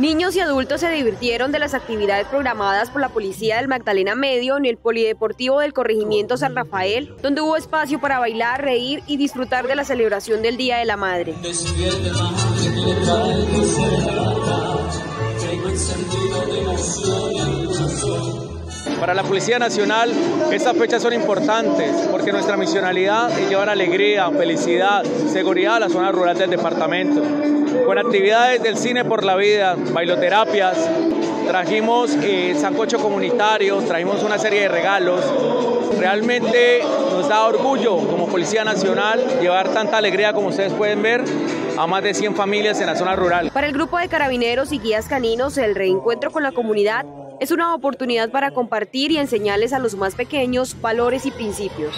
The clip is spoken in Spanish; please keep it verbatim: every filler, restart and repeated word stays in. Niños y adultos se divirtieron de las actividades programadas por la policía del Magdalena Medio en el polideportivo del corregimiento San Rafael, donde hubo espacio para bailar, reír y disfrutar de la celebración del Día de la Madre. Para la Policía Nacional estas fechas son importantes porque nuestra misionalidad es llevar alegría, felicidad, seguridad a la zona rural del departamento. Con actividades del Cine por la Vida, bailoterapias, trajimos eh, sancocho comunitario, trajimos una serie de regalos. Realmente nos da orgullo como Policía Nacional llevar tanta alegría, como ustedes pueden ver, a más de cien familias en la zona rural. Para el grupo de carabineros y guías caninos, el reencuentro con la comunidad es una oportunidad para compartir y enseñarles a los más pequeños valores y principios.